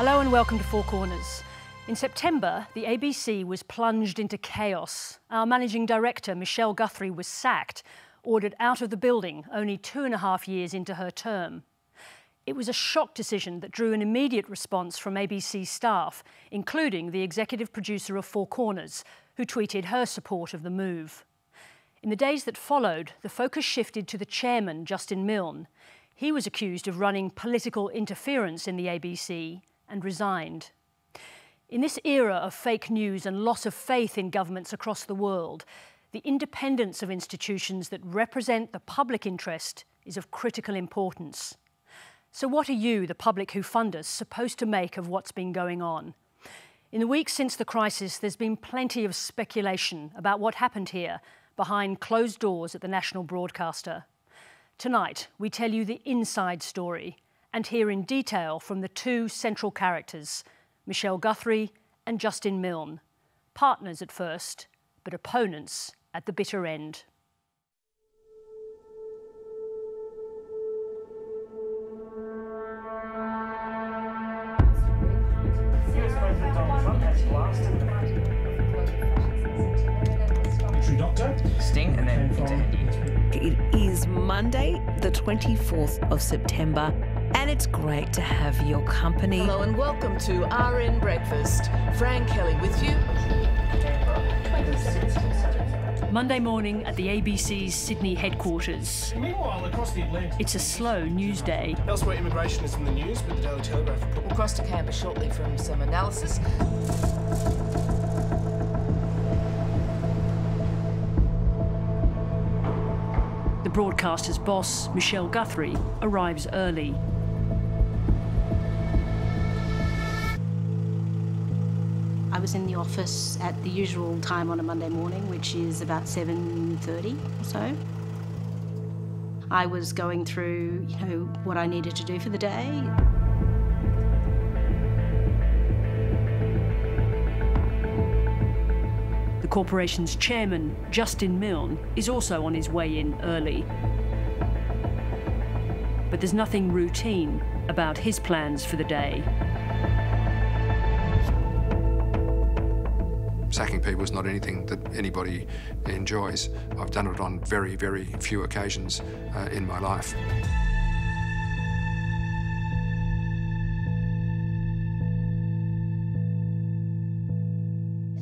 Hello and welcome to Four Corners. In September, the ABC was plunged into chaos. Our managing director, Michelle Guthrie, was sacked, ordered out of the building only 2.5 years into her term. It was a shock decision that drew an immediate response from ABC staff, including the executive producer of Four Corners, who tweeted her support of the move. In the days that followed, the focus shifted to the chairman, Justin Milne. He was accused of running political interference in the ABC and resigned. In this era of fake news and loss of faith in governments across the world, the independence of institutions that represent the public interest is of critical importance. So what are you, the public who fund us, supposed to make of what's been going on? In the weeks since the crisis, there's been plenty of speculation about what happened here behind closed doors at the national broadcaster. Tonight, we tell you the inside story, and hear in detail from the two central characters, Michelle Guthrie and Justin Milne, partners at first, but opponents at the bitter end. Sting and then into Hendy. It is Monday, the 24th of September. And it's great to have your company. Hello and welcome to RN Breakfast. Fran Kelly with you. Monday morning at the ABC's Sydney headquarters. Meanwhile, across the Atlantic... It's a slow news day. Elsewhere, immigration is in the news with the Daily Telegraph. We'll cross to Canberra shortly from some analysis. The broadcaster's boss, Michelle Guthrie, arrives early. I was in the office at the usual time on a Monday morning, which is about 7:30 or so. I was going through, you know, what I needed to do for the day. Corporation's chairman, Justin Milne, is also on his way in early. But there's nothing routine about his plans for the day. Sacking people is not anything that anybody enjoys. I've done it on very, very few occasions in my life.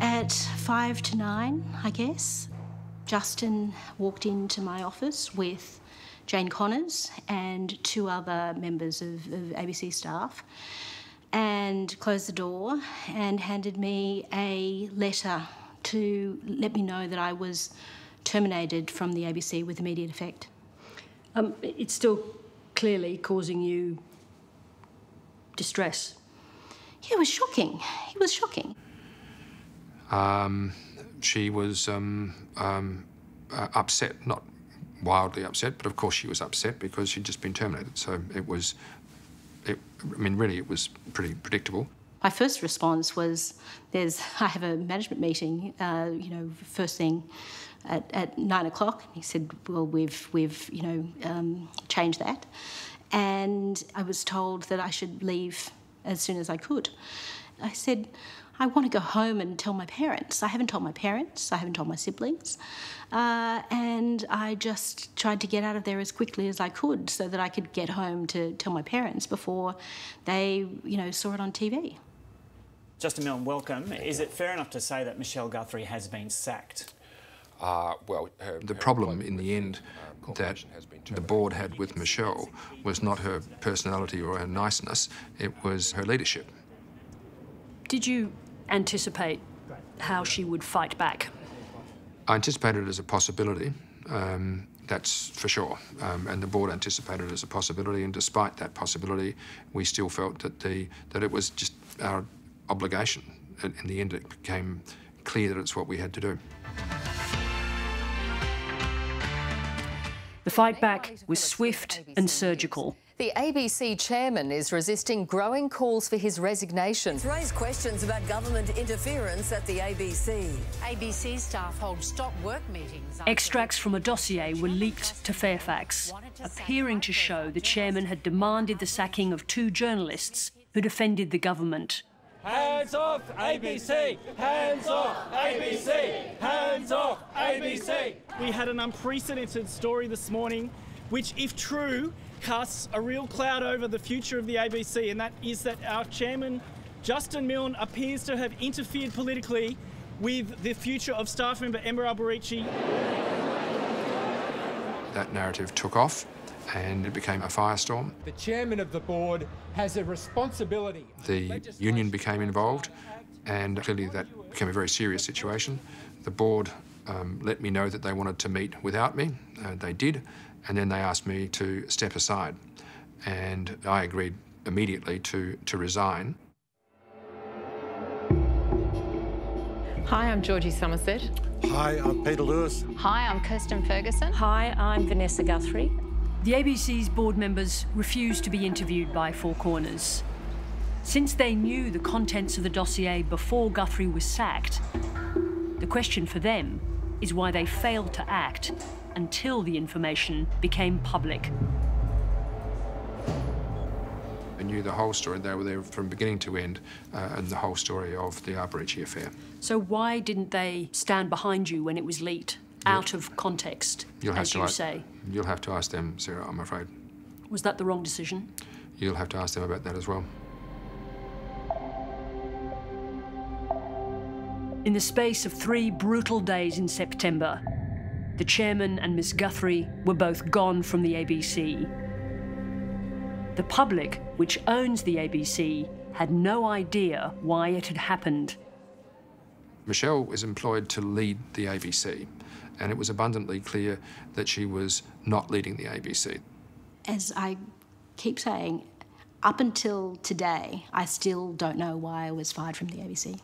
At 8:55, I guess, Justin walked into my office with Jane Connors and two other members of ABC staff and closed the door and handed me a letter to let me know that I was terminated from the ABC with immediate effect. It's still clearly causing you distress. Yeah, it was shocking. It was shocking. She was upset, not wildly upset, but of course she was upset because she'd just been terminated. So it was, really it was pretty predictable. My first response was, I have a management meeting, you know, first thing at 9 o'clock. He said, well, we've you know, changed that. And I was told that I should leave as soon as I could. I said, I want to go home and tell my parents. I haven't told my parents, I haven't told my siblings. And I just tried to get out of there as quickly as I could so that I could get home to tell my parents before they, you know, saw it on TV. Justin Milne, welcome. Is it fair enough to say that Michelle Guthrie has been sacked? Well, the problem in the end that the board had with Michelle was not her personality or her niceness, it was her leadership. Did you anticipate how she would fight back? I anticipated it as a possibility, that's for sure. And the board anticipated it as a possibility, and despite that possibility, we still felt that it was just our obligation. In the end, it became clear that it's what we had to do. The fight back was swift and surgical. The ABC chairman is resisting growing calls for his resignation. It's raised questions about government interference at the ABC. ABC staff hold stop work meetings. Extracts from a dossier were leaked to Fairfax, appearing to show the chairman had demanded the sacking of two journalists who defended the government. Hands off ABC! Hands off ABC! Hands off ABC! We had an unprecedented story this morning, which, if true, casts a real cloud over the future of the ABC, and that is that our chairman, Justin Milne, appears to have interfered politically with the future of staff member Emma Alberici. That narrative took off and it became a firestorm. The chairman of the board has a responsibility. The union became involved and clearly that became a very serious situation. The board let me know that they wanted to meet without me. They did, and then they asked me to step aside, and I agreed immediately to resign. Hi, I'm Georgie Somerset. Hi, I'm Peter Lewis. Hi, I'm Kirsten Ferguson. Hi, I'm Vanessa Guthrie. The ABC's board members refused to be interviewed by Four Corners. Since they knew the contents of the dossier before Guthrie was sacked, the question for them is why they failed to act until the information became public. I knew the whole story. They were there from beginning to end, and the whole story of the Alberici affair. So why didn't they stand behind you when it was leaked, out of context, as you say? You'll have to ask them, Sarah, I'm afraid. Was that the wrong decision? You'll have to ask them about that as well. In the space of 3 brutal days in September, the chairman and Miss Guthrie were both gone from the ABC. The public, which owns the ABC, had no idea why it had happened. Michelle was employed to lead the ABC, and it was abundantly clear that she was not leading the ABC. As I keep saying, up until today, I still don't know why I was fired from the ABC.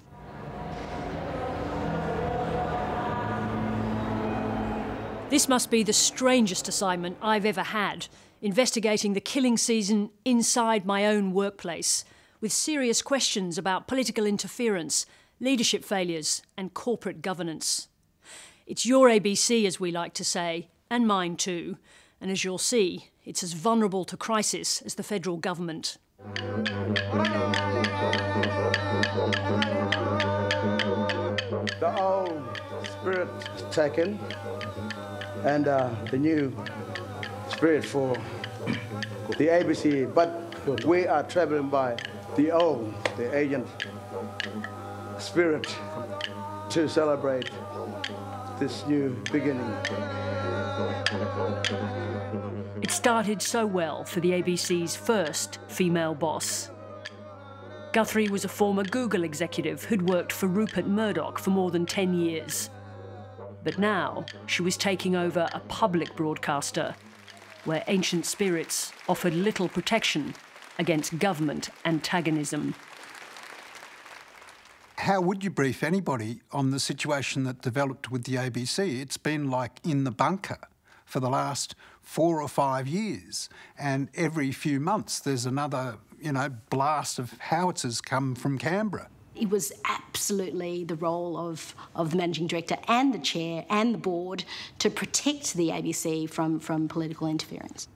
This must be the strangest assignment I've ever had, investigating the killing season inside my own workplace, with serious questions about political interference, leadership failures and corporate governance. It's your ABC, as we like to say, and mine too, and as you'll see, it's as vulnerable to crisis as the federal government. The old spirit is taken, and the new spirit for the ABC, but we are travelling by the old, the agent spirit to celebrate this new beginning. It started so well for the ABC's first female boss. Guthrie was a former Google executive who'd worked for Rupert Murdoch for more than 10 years. But now she was taking over a public broadcaster where ancient spirits offered little protection against government antagonism. How would you brief anybody on the situation that developed with the ABC? It's been like in the bunker for the last 4 or 5 years, and every few months there's another, blast of howitzers come from Canberra. It was absolutely the role of the managing director and the chair and the board to protect the ABC from political interference.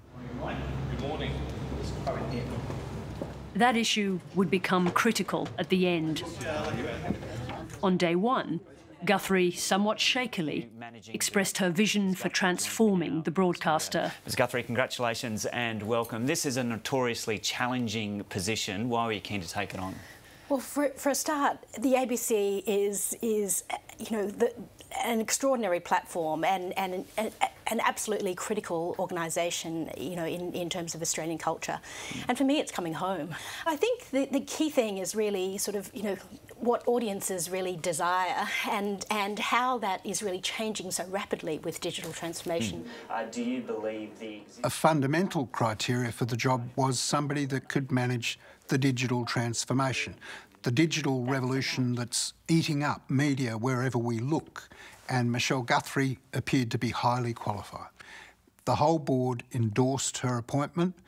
Good morning. That issue would become critical at the end. On day 1, Guthrie, somewhat shakily, expressed her vision for transforming the broadcaster. Ms Guthrie, congratulations and welcome. This is a notoriously challenging position. Why were you keen to take it on? Well, for a start, the ABC is an extraordinary platform and an absolutely critical organisation, in terms of Australian culture. And for me, it's coming home. I think the key thing is really what audiences really desire and how that is really changing so rapidly with digital transformation. Do you believe a fundamental criteria for the job was somebody that could manage the digital transformation, the digital revolution that's eating up media wherever we look, and Michelle Guthrie appeared to be highly qualified. The whole board endorsed her appointment,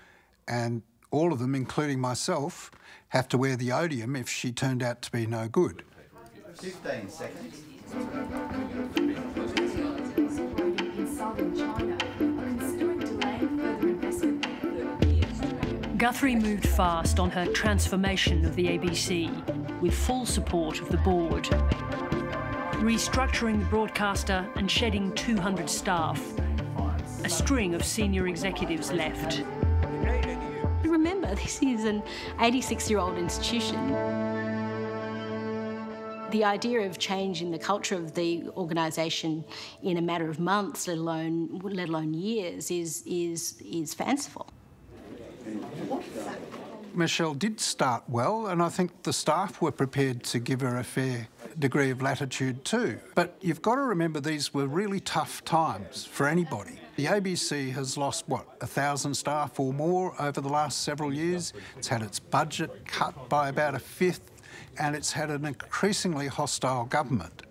and all of them, including myself, have to wear the odium if she turned out to be no good. 15 seconds. Guthrie moved fast on her transformation of the ABC, with full support of the board. Restructuring the broadcaster and shedding 200 staff, a string of senior executives left. Remember, this is an 86-year-old institution. The idea of changing the culture of the organisation in a matter of months, let alone years, is fanciful. Michelle did start well, and I think the staff were prepared to give her a fair degree of latitude too. But you've got to remember, these were really tough times for anybody. The ABC has lost, what, 1,000 staff or more over the last several years. It's had its budget cut by about 1/5, and it's had an increasingly hostile government.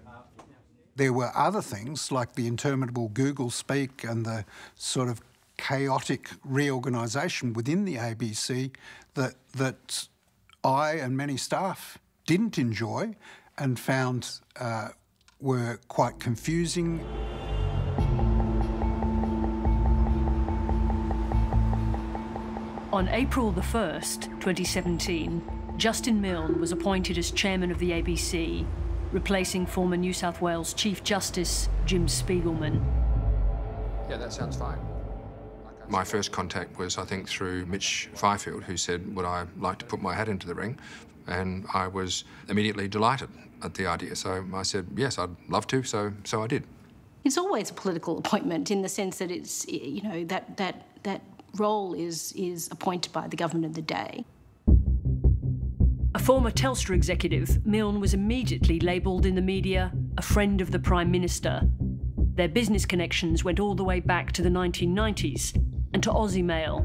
There were other things, like the interminable Google speak and the sort of chaotic reorganisation within the ABC that I and many staff didn't enjoy and found were quite confusing. On April the 1st, 2017, Justin Milne was appointed as chairman of the ABC, replacing former New South Wales Chief Justice Jim Spiegelman. Yeah, that sounds fine. My first contact was, I think, through Mitch Fifield, who said, would I like to put my hat into the ring? And I was immediately delighted at the idea. So I said, yes, I'd love to, so I did. It's always a political appointment in the sense that it's, you know, that role is appointed by the government of the day. A former Telstra executive, Milne was immediately labelled in the media a friend of the Prime Minister. Their business connections went all the way back to the 1990s. And to Aussie Mail,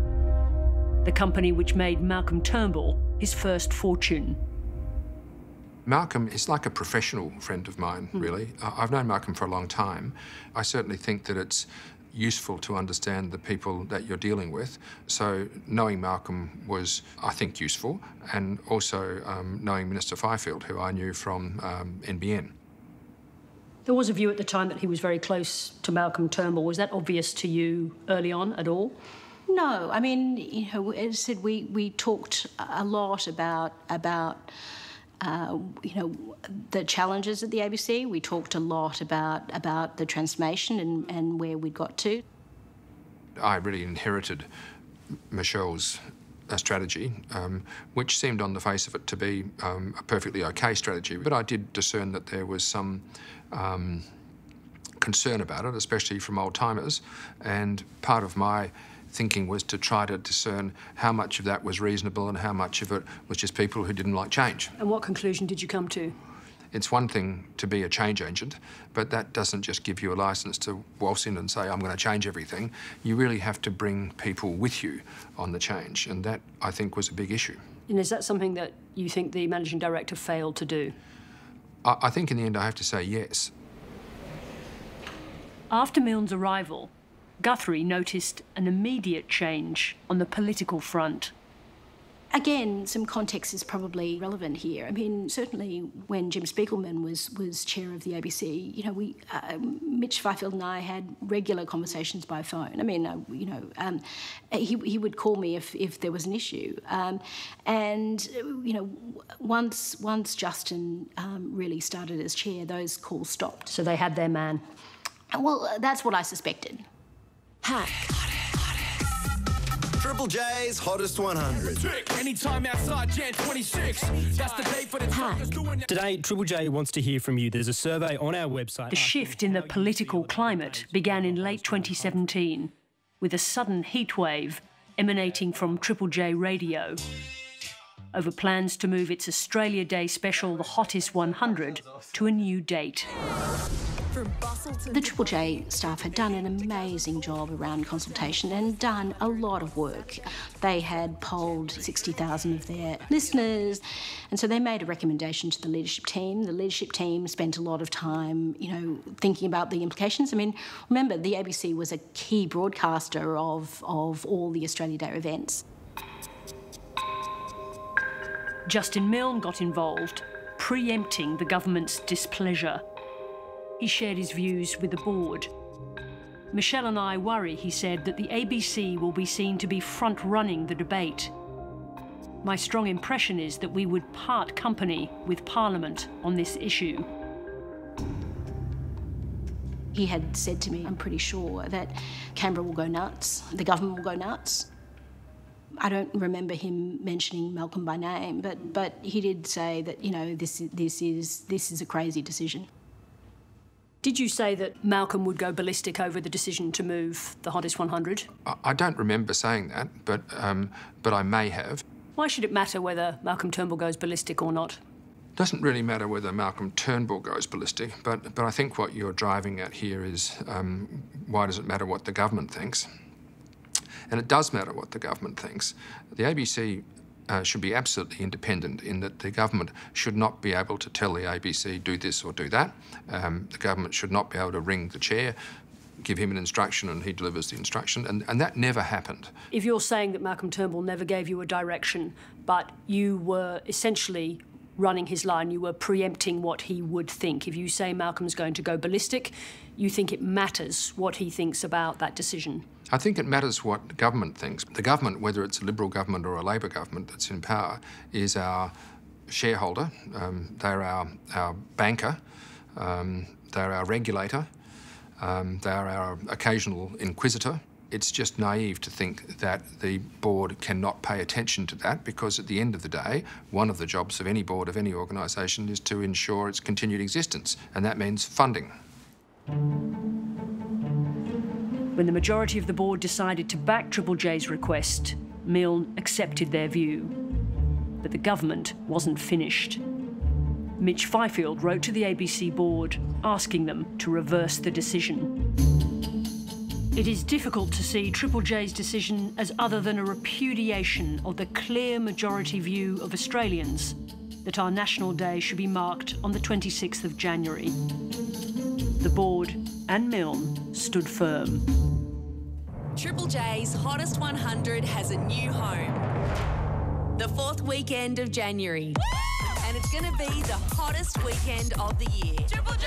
the company which made Malcolm Turnbull his first fortune. Malcolm is like a professional friend of mine, really. I've known Malcolm for a long time. I certainly think that it's useful to understand the people that you're dealing with. So knowing Malcolm was, I think, useful, and also knowing Minister Fifield, who I knew from NBN. There was a view at the time that he was very close to Malcolm Turnbull. Was that obvious to you early on at all? No. I mean, you know, as I said, we talked a lot about you know, the challenges at the ABC. We talked a lot about the transformation and where we'd got to. I really inherited Michelle's strategy, which seemed on the face of it to be a perfectly okay strategy. But I did discern that there was some concern about it, especially from old-timers, and part of my thinking was to try to discern how much of that was reasonable and how much of it was just people who didn't like change. And what conclusion did you come to? It's one thing to be a change agent, but that doesn't just give you a licence to waltz in and say, I'm going to change everything. You really have to bring people with you on the change, and that, I think, was a big issue. And is that something that you think the managing director failed to do? I think in the end I have to say yes. After Milne's arrival, Guthrie noticed an immediate change on the political front. Again, some context is probably relevant here. I mean, certainly when Jim Spiegelman was chair of the ABC, you know, we, Mitch Fifield and I had regular conversations by phone. I mean, you know, he would call me if there was an issue. And, you know, once Justin really started as chair, those calls stopped. So they had their man. Well, that's what I suspected. Hack. Triple J's Hottest 100. Anytime outside Jan 26. That's the day for the track. Today, Triple J wants to hear from you. There's a survey on our website. The shift in the political climate began in late 2017 with a sudden heatwave emanating from Triple J Radio over plans to move its Australia Day special, The Hottest 100, to a new date. The Triple J staff had done an amazing job around consultation and done a lot of work. They had polled 60,000 of their listeners, and so they made a recommendation to the leadership team. The leadership team spent a lot of time, you know, thinking about the implications. I mean, remember, the ABC was a key broadcaster of all the Australia Day events. Justin Milne got involved, preempting the government's displeasure. He shared his views with the board. Michelle and I worry, he said, that the ABC will be seen to be front-running the debate My strong impression is that we would part company with Parliament on this issue. He had said to me, I'm pretty sure that Canberra will go nuts, the government will go nuts. I don't remember him mentioning Malcolm by name, but he did say that, you know, this is a crazy decision. Did you say that Malcolm would go ballistic over the decision to move the Hottest 100? I don't remember saying that, but I may have. Why should it matter whether Malcolm Turnbull goes ballistic or not? It doesn't really matter whether Malcolm Turnbull goes ballistic, but I think what you're driving at here is why does it matter what the government thinks? And it does matter what the government thinks. The ABC should be absolutely independent in that the government should not be able to tell the ABC do this or do that. The government should not be able to ring the chair, give him an instruction and he delivers the instruction, and that never happened. If you're saying that Malcolm Turnbull never gave you a direction, but you were essentially running his line, you were preempting what he would think. If you say Malcolm's going to go ballistic, you think it matters what he thinks about that decision? I think it matters what the government thinks. The government, whether it's a Liberal government or a Labor government that's in power, is our shareholder. They're our banker. They're our regulator. They're our occasional inquisitor. It's just naive to think that the board cannot pay attention to that, because at the end of the day, one of the jobs of any board of any organisation is to ensure its continued existence, and that means funding. When the majority of the board decided to back Triple J's request, Milne accepted their view. But the government wasn't finished. Mitch Fifield wrote to the ABC board asking them to reverse the decision. It is difficult to see Triple J's decision as other than a repudiation of the clear majority view of Australians that our National Day should be marked on the 26th of January. The board and Milne stood firm. Triple J's Hottest 100 has a new home. The fourth weekend of January. And it's going to be the hottest weekend of the year. Triple J!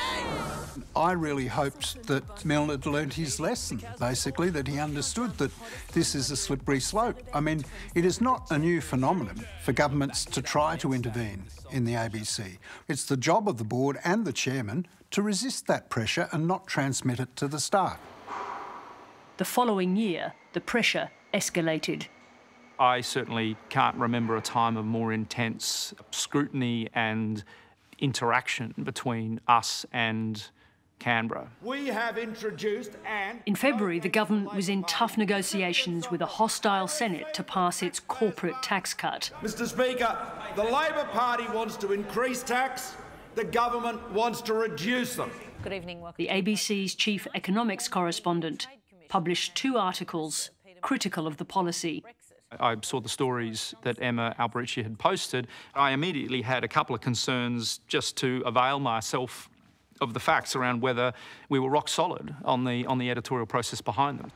I really hoped that Milne had learnt his lesson, basically, that he understood that this is a slippery slope. I mean, it is not a new phenomenon for governments to try to intervene in the ABC. It's the job of the board and the chairman to resist that pressure and not transmit it to the staff. The following year, the pressure escalated. I certainly can't remember a time of more intense scrutiny and interaction between us and Canberra. We have introduced and... In February, the government was in tough negotiations with a hostile Senate to pass its corporate tax cut. Mr Speaker, the Labor Party wants to increase tax, the government wants to reduce them. Good evening, welcome. The ABC's chief economics correspondent published two articles critical of the policy. I saw the stories that Emma Alberici had posted. I immediately had a couple of concerns just to avail myself of the facts around whether we were rock solid on the editorial process behind them.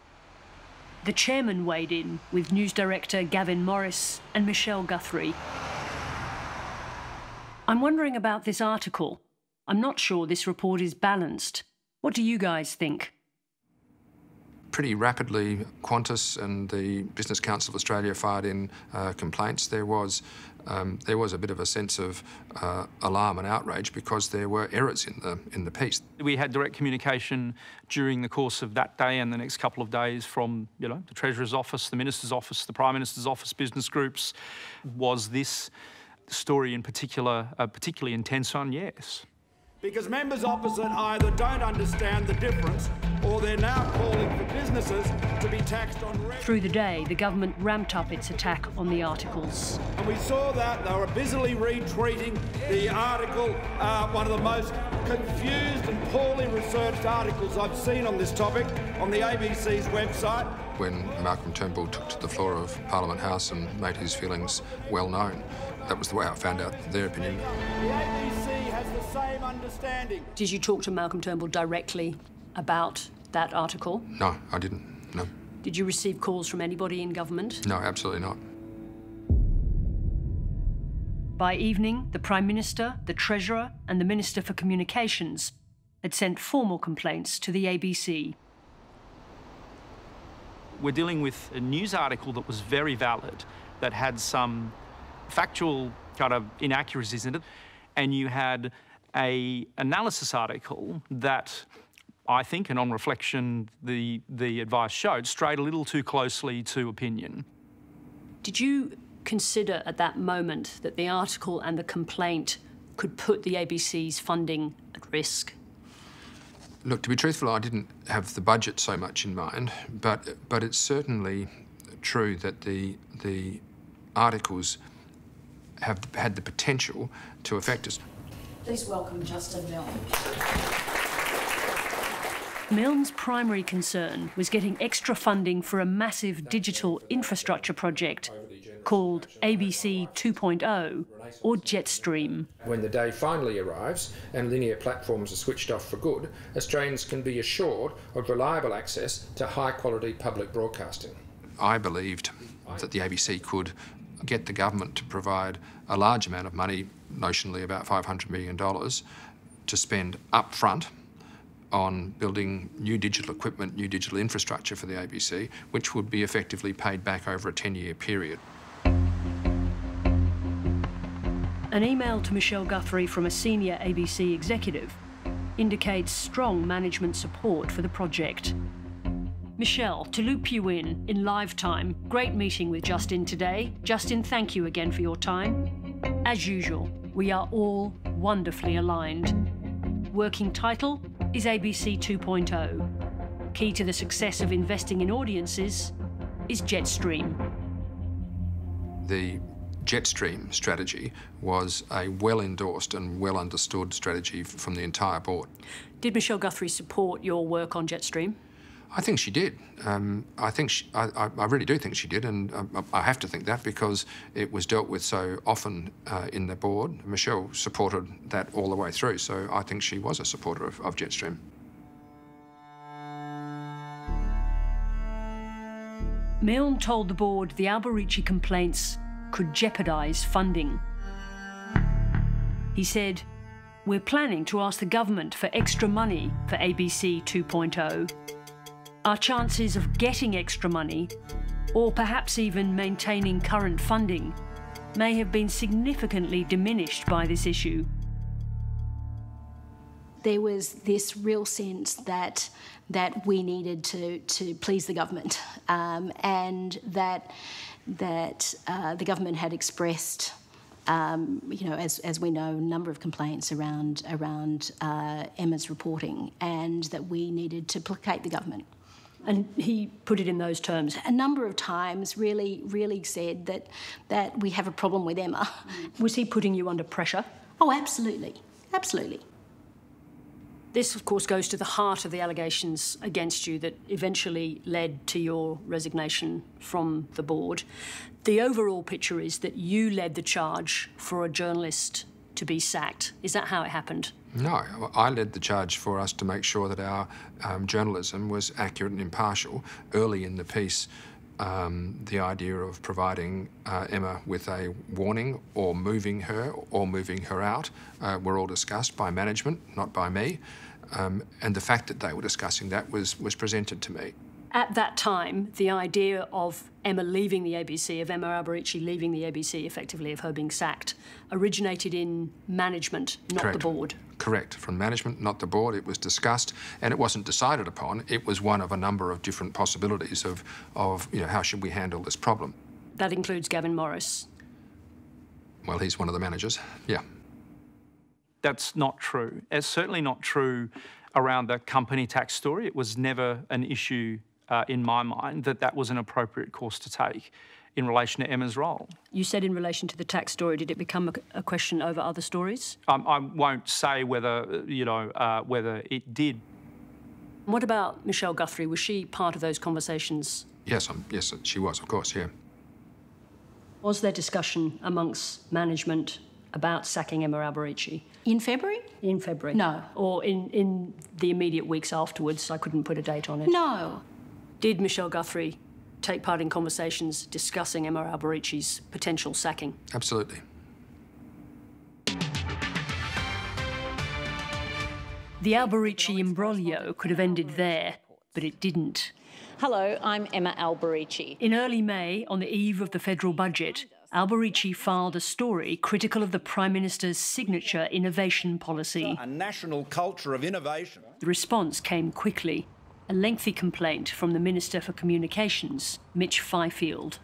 The chairman weighed in with news director Gaven Morris and Michelle Guthrie. I'm wondering about this article. I'm not sure this report is balanced. What do you guys think? Pretty rapidly, Qantas and the Business Council of Australia fired in complaints. There was a bit of a sense of alarm and outrage because there were errors in the piece. We had direct communication during the course of that day and the next couple of days from, you know, the Treasurer's office, the Minister's office, the Prime Minister's office, business groups. Was this story in particular particularly intense on? Yes. Because members opposite either don't understand the difference or they're now calling for businesses to be taxed on... Through the day, the government ramped up its attack on the articles. And we saw that they were busily retweeting the article, one of the most confused and poorly researched articles I've seen on this topic on the ABC's website. When Malcolm Turnbull took to the floor of Parliament House and made his feelings well known, that was the way I found out their opinion. The same understanding. Did you talk to Malcolm Turnbull directly about that article? No, I didn't, no. Did you receive calls from anybody in government? No, absolutely not. By evening, the Prime Minister, the Treasurer and the Minister for Communications had sent formal complaints to the ABC. We're dealing with a news article that was very valid, that had some factual kind of inaccuracies in it, and you had an analysis article that I think, and on reflection, the advice showed strayed a little too closely to opinion. Did you consider at that moment that the article and the complaint could put the ABC's funding at risk? Look, to be truthful, I didn't have the budget so much in mind, but it's certainly true that the articles have had the potential to affect us. Please welcome Justin Milne. Milne's primary concern was getting extra funding for a massive digital infrastructure project called ABC 2.0 or Jetstream. When the day finally arrives and linear platforms are switched off for good, Australians can be assured of reliable access to high-quality public broadcasting. I believed that the ABC could get the government to provide a large amount of money, notionally about $500 million, to spend up front on building new digital equipment, new digital infrastructure for the ABC, which would be effectively paid back over a 10-year period. An email to Michelle Guthrie from a senior ABC executive indicates strong management support for the project. Michelle, to loop you in live time, great meeting with Justin today. Justin, thank you again for your time. As usual, we are all wonderfully aligned. Working title is ABC 2.0. Key to the success of investing in audiences is Jetstream. The Jetstream strategy was a well-endorsed and well-understood strategy from the entire board. Did Michelle Guthrie support your work on Jetstream? I think she did. I really do think she did, and I have to think that because it was dealt with so often in the board. Michelle supported that all the way through, so I think she was a supporter of Jetstream. Milne told the board the Alberici complaints could jeopardise funding. He said, "We're planning to ask the government for extra money for ABC 2.0. Our chances of getting extra money, or perhaps even maintaining current funding, may have been significantly diminished by this issue." There was this real sense that we needed to please the government, and that the government had expressed, you know, as we know, a number of complaints around Emma's reporting, and that we needed to placate the government. And he put it in those terms. A number of times really, really said that we have a problem with Emma. Was he putting you under pressure? Oh, absolutely. Absolutely. This, of course, goes to the heart of the allegations against you that eventually led to your resignation from the board. The overall picture is that you led the charge for a journalist to be sacked. Is that how it happened? No, I led the charge for us to make sure that our journalism was accurate and impartial. Early in the piece, the idea of providing Emma with a warning or moving her out were all discussed by management, not by me. And the fact that they were discussing that was presented to me. At that time, the idea of Emma leaving the ABC, of Emma Alberici leaving the ABC, effectively, of her being sacked, originated in management, not Correct. The board. Correct. From management, not the board. It was discussed, and it wasn't decided upon. It was one of a number of different possibilities of you know, how should we handle this problem. That includes Gaven Morris. Well, he's one of the managers, yeah. That's not true. It's certainly not true around the company tax story. It was never an issue in my mind that was an appropriate course to take in relation to Emma's role. You said in relation to the tax story, did it become a question over other stories? I won't say whether, you know, whether it did. What about Michelle Guthrie? Was she part of those conversations? Yes, yes, she was, of course, yeah. Was there discussion amongst management about sacking Emma Alberici? In February? In February. No. Or in the immediate weeks afterwards, I couldn't put a date on it. No. Did Michelle Guthrie take part in conversations discussing Emma Alberici's potential sacking? Absolutely. The Alberici imbroglio could have ended there, but it didn't. Hello, I'm Emma Alberici. In early May, on the eve of the federal budget, Alberici filed a story critical of the Prime Minister's signature innovation policy. A national culture of innovation. The response came quickly. A lengthy complaint from the Minister for Communications, Mitch Fifield.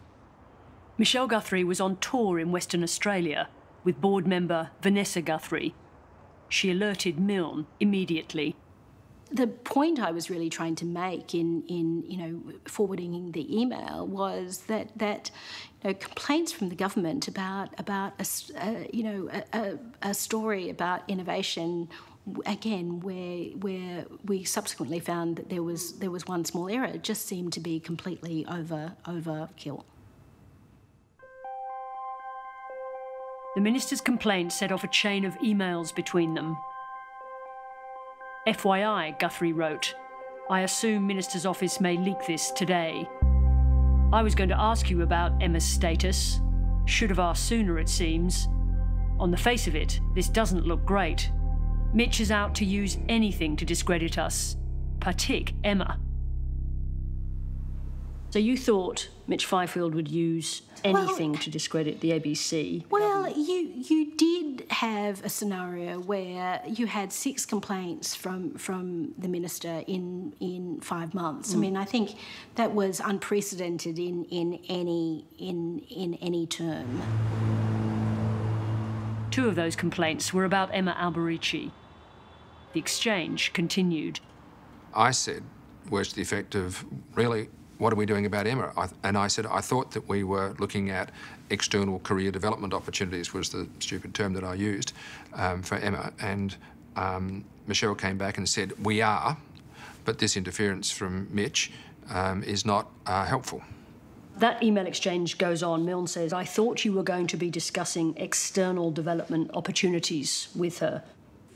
Michelle Guthrie was on tour in Western Australia with board member Vanessa Guthrie. She alerted Milne immediately. The point I was really trying to make in forwarding the email was that complaints from the government about a story about innovation, again, where we subsequently found that there was one small error, it just seemed to be completely overkill. The minister's complaint set off a chain of emails between them. FYI, Guthrie wrote, I assume Minister's office may leak this today. I was going to ask you about Emma's status. Should have asked sooner, it seems. On the face of it, this doesn't look great. Mitch is out to use anything to discredit us, particularly Emma. So you thought Mitch Fifield would use anything to discredit the ABC? Well, you did have a scenario where you had 6 complaints from the minister in 5 months. Mm. I mean, I think that was unprecedented in any term. 2 of those complaints were about Emma Alberici. The exchange continued. I said, words to the effect of, really, what are we doing about Emma? And I said, I thought that we were looking at external career development opportunities, was the stupid term that I used for Emma. And Michelle came back and said, we are, but this interference from Mitch is not helpful. That email exchange goes on. Milne says, I thought you were going to be discussing external development opportunities with her.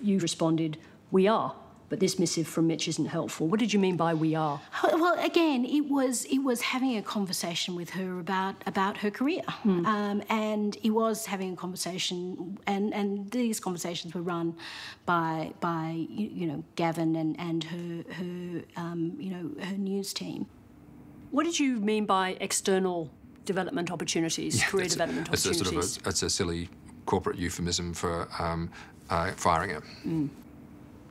You responded, we are. But this missive from Mitch isn't helpful. What did you mean by we are? Well, again, it was having a conversation with her about her career. Mm. And it was having a conversation, and these conversations were run by Gaven and her news team. What did you mean by external development opportunities, career development opportunities? It's a silly corporate euphemism for firing her. Mm.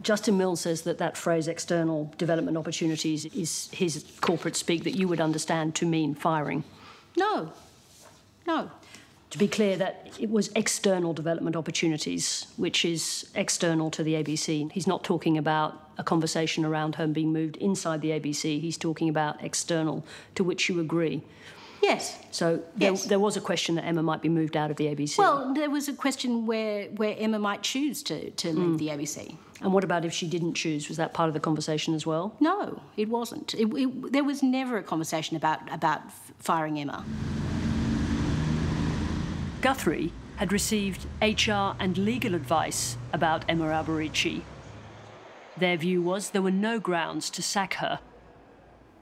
Justin Milne says that phrase, external development opportunities, is his corporate speak that you would understand to mean firing. No. No. To be clear, that it was external development opportunities, which is external to the ABC. He's not talking about a conversation around her being moved inside the ABC. He's talking about external, to which you agree. Yes. So there was a question that Emma might be moved out of the ABC. Well, there was a question where Emma might choose to leave the ABC. And what about if she didn't choose? Was that part of the conversation as well? No, it wasn't. There was never a conversation about firing Emma. Guthrie had received HR and legal advice about Emma Alberici. Their view was there were no grounds to sack her.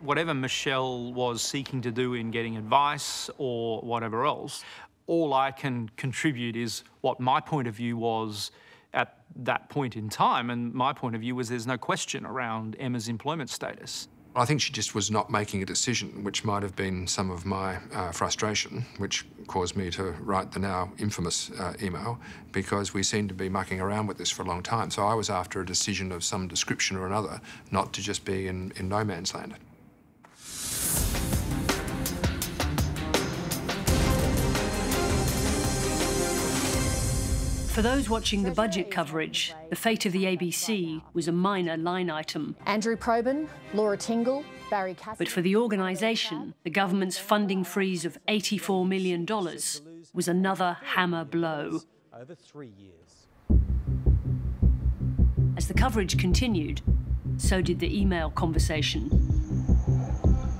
Whatever Michelle was seeking to do in getting advice or whatever else, all I can contribute is what my point of view was at that point in time, and my point of view was there's no question around Emma's employment status. I think she just was not making a decision, which might have been some of my frustration, which caused me to write the now infamous email, because we seemed to be mucking around with this for a long time. So I was after a decision of some description or another, not to just be in no man's land. For those watching the budget coverage, the fate of the ABC was a minor line item. Andrew Probyn, Laura Tingle, Barry Cassidy. But for the organisation, the government's funding freeze of $84 million was another hammer blow. Over 3 years. As the coverage continued, so did the email conversation.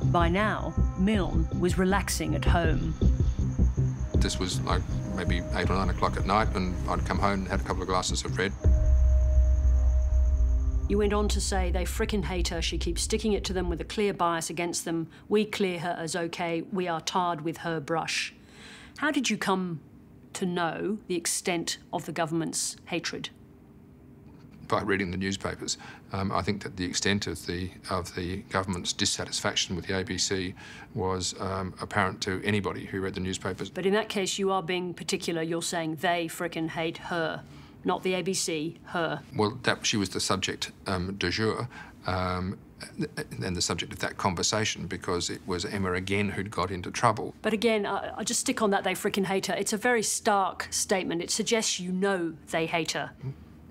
By now, Milne was relaxing at home. This was like maybe 8 or 9 o'clock at night, and I'd come home and had a couple of glasses of red. You went on to say they frickin' hate her, she keeps sticking it to them with a clear bias against them, we clear her as okay, we are tarred with her brush. How did you come to know the extent of the government's hatred? by reading the newspapers. I think that the extent of the government's dissatisfaction with the ABC was apparent to anybody who read the newspapers. But in that case, you are being particular. You're saying they frickin' hate her, not the ABC, her. Well, that she was the subject du jour. And the subject of that conversation, because it was Emma again who'd got into trouble. But again, I just stick on that, they frickin' hate her. It's a very stark statement. It suggests you know they hate her.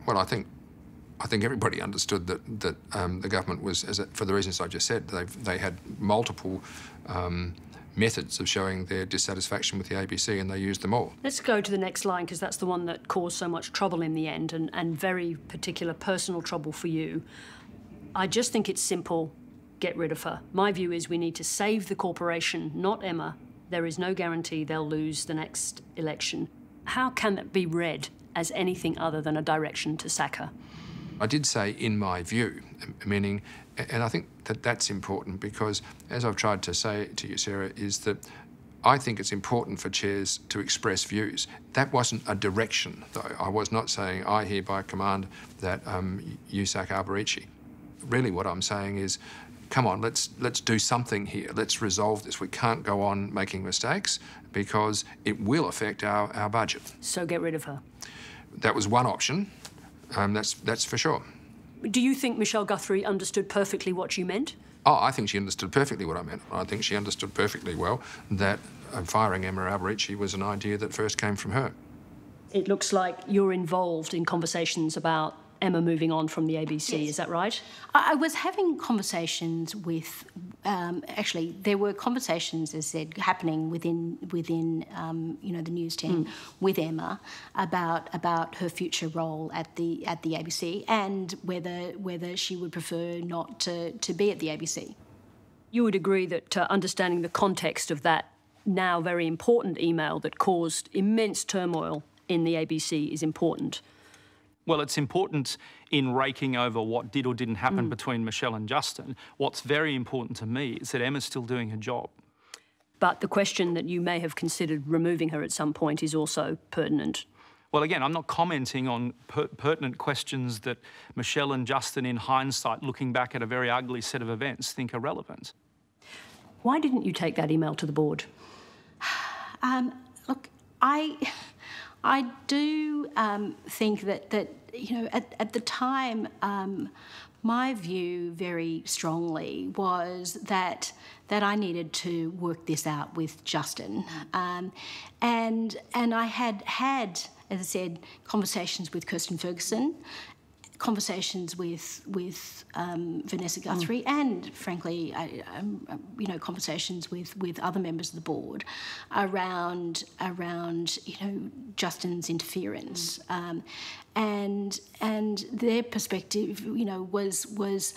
Well, I think everybody understood that the government was, for the reasons I just said, they had multiple methods of showing their dissatisfaction with the ABC, and they used them all. Let's go to the next line, because that's the one that caused so much trouble in the end, and very particular personal trouble for you. I just think it's simple, get rid of her. My view is we need to save the corporation, not Emma. There is no guarantee they'll lose the next election. How can that be read as anything other than a direction to sack her? I did say, in my view, meaning, and I think that that's important because, as I've tried to say to you, Sarah, is that I think it's important for chairs to express views. That wasn't a direction, though. I was not saying, I hereby command that you sack Alberici. Really what I'm saying is, come on, let's do something here. Let's resolve this. We can't go on making mistakes because it will affect our budget. So get rid of her. That was one option. That's for sure. Do you think Michelle Guthrie understood perfectly what you meant? Oh, I think she understood perfectly what I meant. I think she understood perfectly well that firing Emma Alberici was an idea that first came from her. It looks like you're involved in conversations about Emma moving on from the ABC, yes. Is that right? I was having conversations with, actually, there were conversations, as I said, happening within you know, the news team with Emma about her future role at the ABC and whether she would prefer not to be at the ABC. You would agree that understanding the context of that now very important email that caused immense turmoil in the ABC is important. Well, it's important in raking over what did or didn't happen between Michelle and Justin. What's very important to me is that Emma's still doing her job. But the question that you may have considered removing her at some point is also pertinent. Well, again, I'm not commenting on pertinent questions that Michelle and Justin, in hindsight, looking back at a very ugly set of events, think are relevant. Why didn't you take that email to the board? Look, I do think that you know, at the time, my view very strongly was that I needed to work this out with Justin, and I had, as I said, conversations with Kirsten Ferguson, conversations with Vanessa Guthrie, and frankly, you know, conversations with other members of the board around you know, Justin's interference, and their perspective, you know, was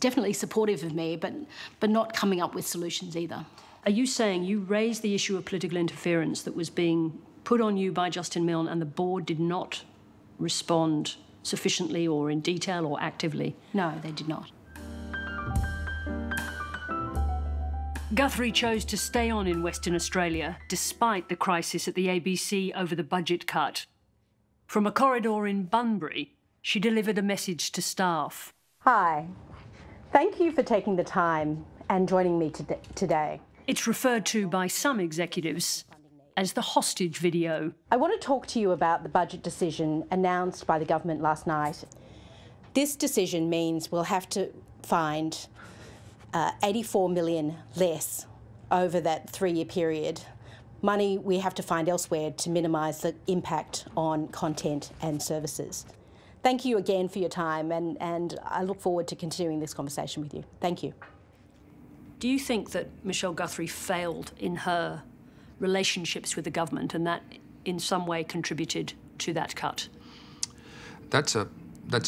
definitely supportive of me, but not coming up with solutions either. Are you saying you raised the issue of political interference that was being put on you by Justin Milne, and the board did not respond sufficiently or in detail or actively? No, they did not. Guthrie chose to stay on in Western Australia despite the crisis at the ABC over the budget cut. From a corridor in Bunbury, she delivered a message to staff. Hi. Thank you for taking the time and joining me today. It's referred to by some executives as the hostage video. I want to talk to you about the budget decision announced by the government last night. This decision means we'll have to find $84 million less over that three-year period, money we have to find elsewhere to minimise the impact on content and services. Thank you again for your time, and I look forward to continuing this conversation with you. Thank you. Do you think that Michelle Guthrie failed in her relationships with the government, and that in some way contributed to that cut? That's a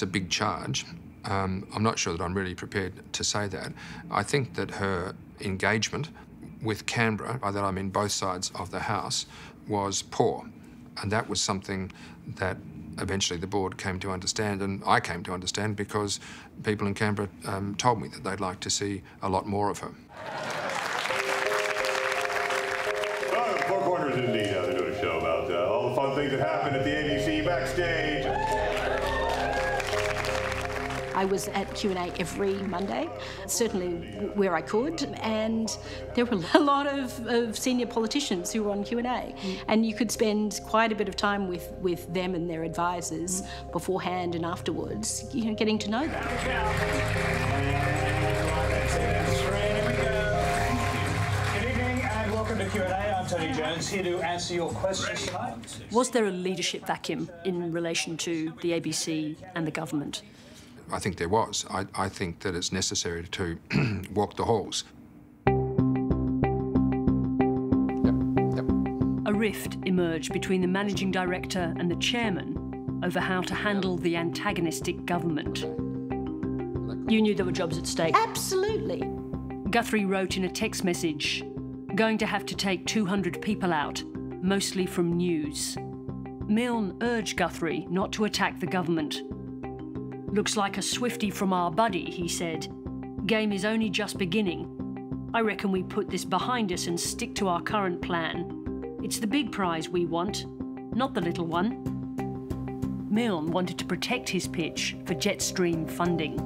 big charge. I'm not sure that I'm really prepared to say that. I think that her engagement with Canberra, by that I mean both sides of the House, was poor, and that was something that eventually the board came to understand, and I came to understand because people in Canberra told me that they'd like to see a lot more of her. Four Corners indeed. They're doing a show about all the fun things that happened at the ABC backstage. I was at Q&A every Monday, certainly where I could, and there were a lot of senior politicians who were on Q&A, and you could spend quite a bit of time with them and their advisors beforehand and afterwards, you know, getting to know them. Good evening and welcome to Q&A. I'm Tony Jones, here to answer your questions tonight. Was there a leadership vacuum in relation to the ABC and the government? I think there was. I think that it's necessary to walk the halls. A rift emerged between the managing director and the chairman over how to handle the antagonistic government. You knew there were jobs at stake. Absolutely. Guthrie wrote in a text message, "Going to have to take 200 people out, mostly from news." Milne urged Guthrie not to attack the government. "Looks like a swifty from our buddy," he said. "Game is only just beginning. I reckon we put this behind us and stick to our current plan. It's the big prize we want, not the little one." Milne wanted to protect his pitch for Jetstream funding.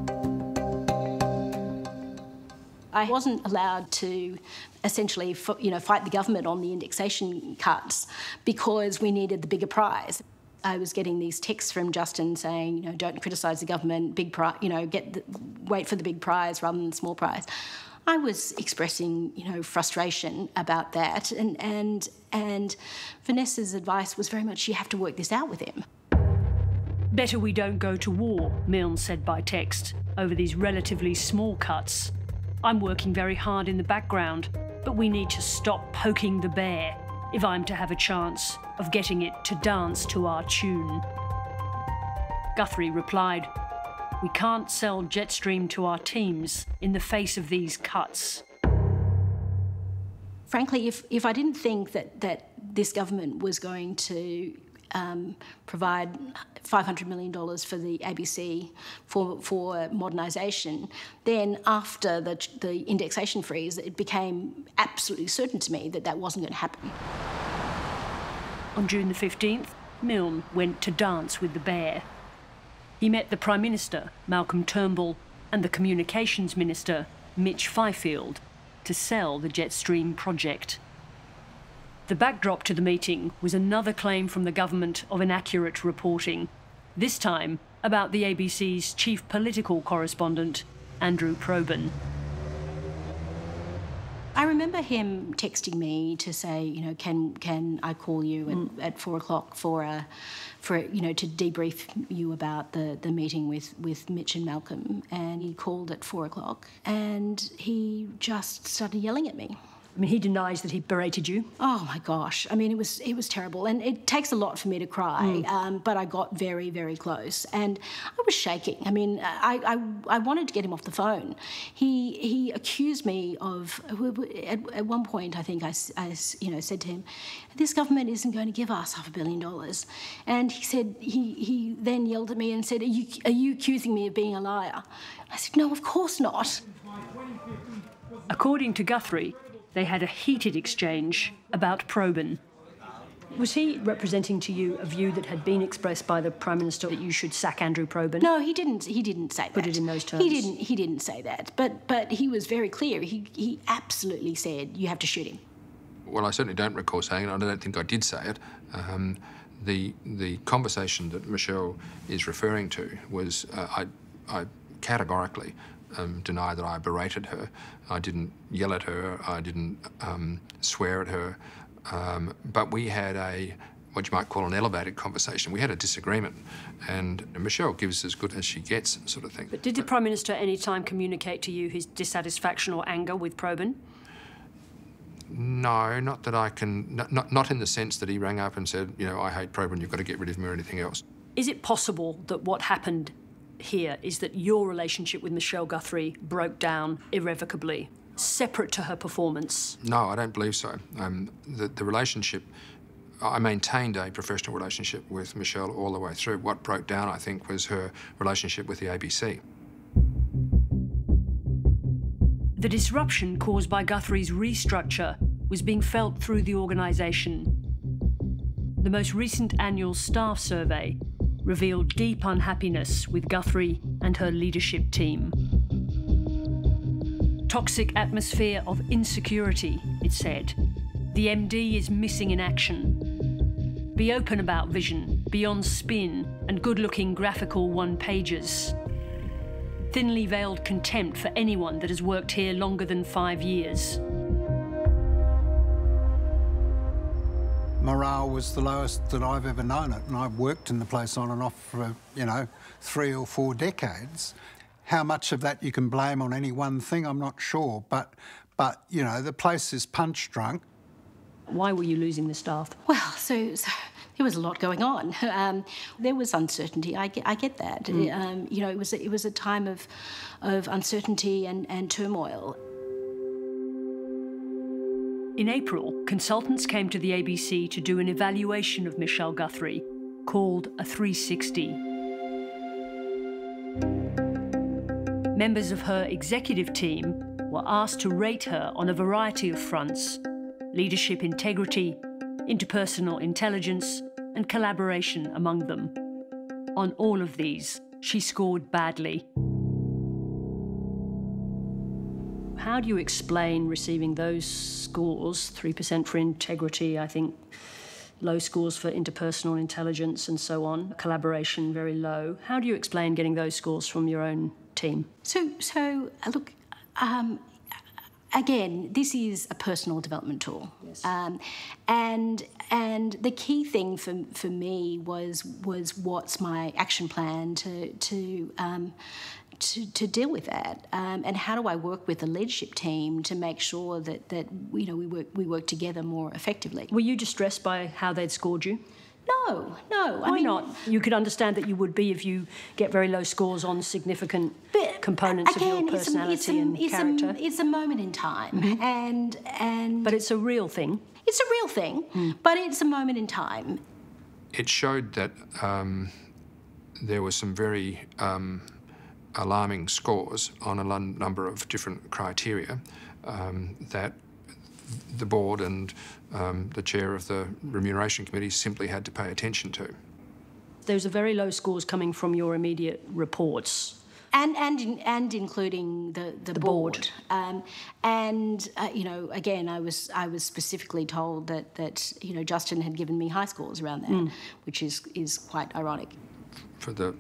I wasn't allowed to essentially, you know, fight the government on the indexation cuts because we needed the bigger prize. I was getting these texts from Justin saying, you know, don't criticise the government, big prize, you know, wait for the big prize rather than the small prize. I was expressing, you know, frustration about that, and Vanessa's advice was very much, you have to work this out with him. "Better we don't go to war," Milne said by text, "over these relatively small cuts. I'm working very hard in the background, but we need to stop poking the bear if I'm to have a chance of getting it to dance to our tune." Guthrie replied, "We can't sell Jetstream to our teams in the face of these cuts." Frankly, if I didn't think that this government was going to provide $500 million for the ABC for modernisation, then after the indexation freeze, it became absolutely certain to me that that wasn't going to happen. On June the 15th, Milne went to dance with the bear. He met the Prime Minister, Malcolm Turnbull, and the Communications Minister, Mitch Fifield, to sell the Jetstream project. The backdrop to the meeting was another claim from the government of inaccurate reporting, this time about the ABC's chief political correspondent, Andrew Probyn. I remember him texting me to say, you know, can I call you at 4 o'clock for you know, to debrief you about the meeting with Mitch and Malcolm. And he called at 4 o'clock and he just started yelling at me. I mean, he denies that he berated you. Oh my gosh! I mean, it was terrible, and it takes a lot for me to cry. But I got very, very close, and I was shaking. I mean, I wanted to get him off the phone. He accused me of. At one point, I think I you know, said to him, "This government isn't going to give us $500 million," and he said he then yelled at me and said, "Are you accusing me of being a liar?" I said, "No, of course not." According to Guthrie, they had a heated exchange about Probyn. Was he representing to you a view that had been expressed by the Prime Minister that you should sack Andrew Probyn? No, he didn't. He didn't say that. Put it in those terms. He didn't say that. But he was very clear. He absolutely said you have to shoot him. Well, I certainly don't recall saying it. I don't think I did say it. The conversation that Michelle is referring to was I categorically deny that I berated her. I didn't yell at her. I didn't swear at her. But we had a, what you might call an elevated conversation. We had a disagreement, and Michelle gives as good as she gets, sort of thing. But did the Prime Minister at any time communicate to you his dissatisfaction or anger with Probyn? No, not that I can, not in the sense that he rang up and said, you know, I hate Probyn, you've got to get rid of him or anything else. Is it possible that what happened here is that your relationship with Michelle Guthrie broke down irrevocably, separate to her performance? No, I don't believe so. The relationship, I maintained a professional relationship with Michelle all the way through. What broke down, I think, was her relationship with the ABC. The disruption caused by Guthrie's restructure was being felt through the organisation. The most recent annual staff survey revealed deep unhappiness with Guthrie and her leadership team. Toxic atmosphere of insecurity, it said. The MD is missing in action. Be open about vision, beyond spin and good-looking graphical one-pagers. Thinly veiled contempt for anyone that has worked here longer than 5 years. Morale was the lowest that I've ever known it, and I've worked in the place on and off for, 3 or 4 decades. How much of that you can blame on any one thing, I'm not sure, but the place is punch drunk. Why were you losing the staff? Well, so there was a lot going on. There was uncertainty. I get that. Mm. It was a time of uncertainty and turmoil. In April, consultants came to the ABC to do an evaluation of Michelle Guthrie, called a 360. Members of her executive team were asked to rate her on a variety of fronts: leadership integrity, interpersonal intelligence, and collaboration among them. On all of these, she scored badly. How do you explain receiving those scores, 3% for integrity, I think, low scores for interpersonal intelligence and so on, collaboration very low. How do you explain getting those scores from your own team? So look, again, this is a personal development tool. Yes. And the key thing for me was what's my action plan to deal with that, and how do I work with the leadership team to make sure that we work together more effectively. Were you distressed by how they'd scored you? No. Why not? You could understand that you would be if you get very low scores on significant components again, of your personality and character. It's a moment in time, mm-hmm. and but it's a real thing. It's a real thing, mm. But it's a moment in time. It showed that there were some very alarming scores on a number of different criteria that the board and the chair of the Remuneration Committee simply had to pay attention to. Those are very low scores coming from your immediate reports. And including the board. Again, I was specifically told that Justin had given me high scores around that, mm. Which is quite ironic. For the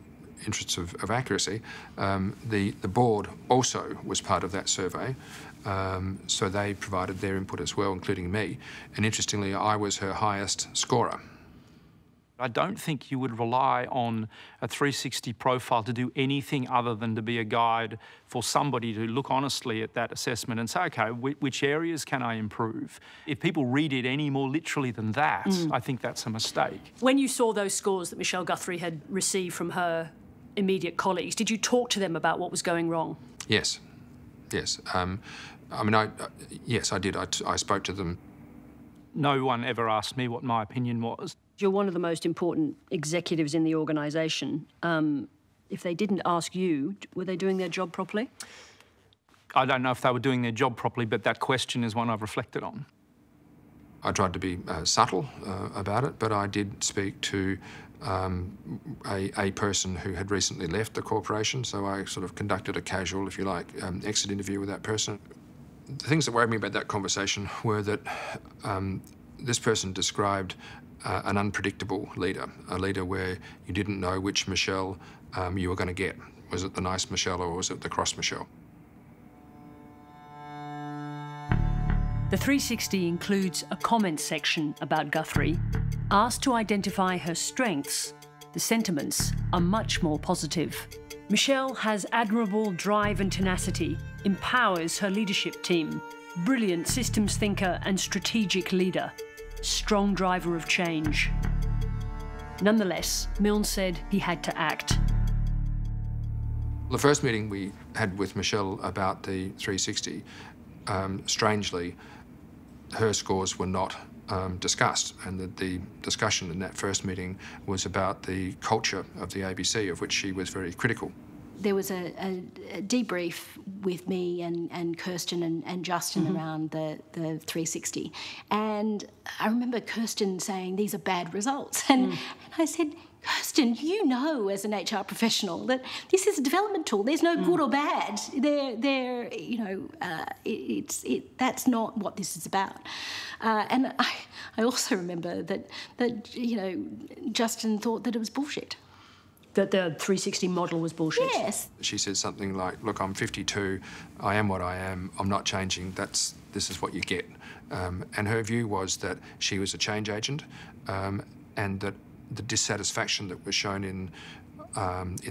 interests of accuracy, the board also was part of that survey, so they provided their input as well, including me, and interestingly I was her highest scorer. I don't think you would rely on a 360 profile to do anything other than to be a guide for somebody to look honestly at that assessment and say, okay, which areas can I improve? If people read it any more literally than that, mm. I think that's a mistake. When you saw those scores that Michelle Guthrie had received from her immediate colleagues, did you talk to them about what was going wrong? Yes. Yes, I did. I spoke to them. No one ever asked me what my opinion was. You're one of the most important executives in the organisation. If they didn't ask you, were they doing their job properly? I don't know if they were doing their job properly, but that question is one I've reflected on. I tried to be subtle about it, but I did speak to a person who had recently left the corporation, so I sort of conducted a casual, if you like, exit interview with that person. The things that worried me about that conversation were that this person described an unpredictable leader, a leader where you didn't know which Michelle you were going to get. Was it the nice Michelle or was it the cross Michelle? The 360 includes a comment section about Guthrie. Asked to identify her strengths, the sentiments are much more positive. Michelle has admirable drive and tenacity, empowers her leadership team, brilliant systems thinker and strategic leader, strong driver of change. Nonetheless, Milne said he had to act. The first meeting we had with Michelle about the 360, strangely, her scores were not discussed, and that the discussion in that first meeting was about the culture of the ABC, of which she was very critical. There was a debrief with me and Kirsten and Justin, mm-hmm. around the 360, and I remember Kirsten saying, these are bad results, and I said, Kirsten, you know as an HR professional that this is a development tool. There's no good or bad. That's not what this is about. And I also remember that you know, Justin thought that it was bullshit. That the 360 model was bullshit? Yes. She said something like, look, I'm 52, I am what I am, I'm not changing, this is what you get. And her view was that she was a change agent, and that the dissatisfaction that was shown in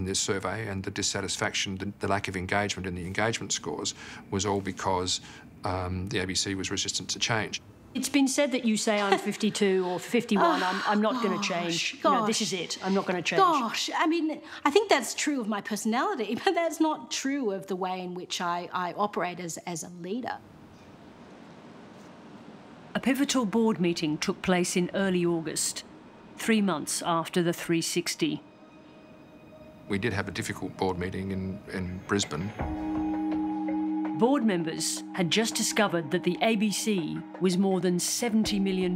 this survey and the dissatisfaction, the lack of engagement in the engagement scores was all because the ABC was resistant to change. It's been said that you say I'm 52 or 51, I'm not going to change. You know, this is it, I'm not going to change. Gosh, I mean, I think that's true of my personality, but that's not true of the way in which I operate as a leader. A pivotal board meeting took place in early August, 3 months after the 360. We did have a difficult board meeting in Brisbane. Board members had just discovered that the ABC was more than $70 million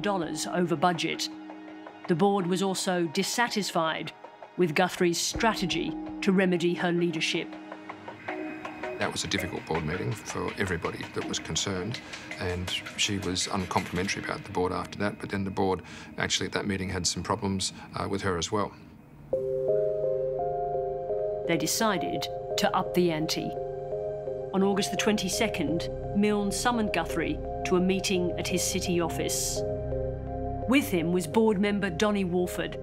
over budget. The board was also dissatisfied with Guthrie's strategy to remedy her leadership. That was a difficult board meeting for everybody that was concerned, and she was uncomplimentary about the board after that, but then the board actually at that meeting had some problems with her as well. They decided to up the ante. On August the 22nd, Milne summoned Guthrie to a meeting at his city office. With him was board member Donny Walford,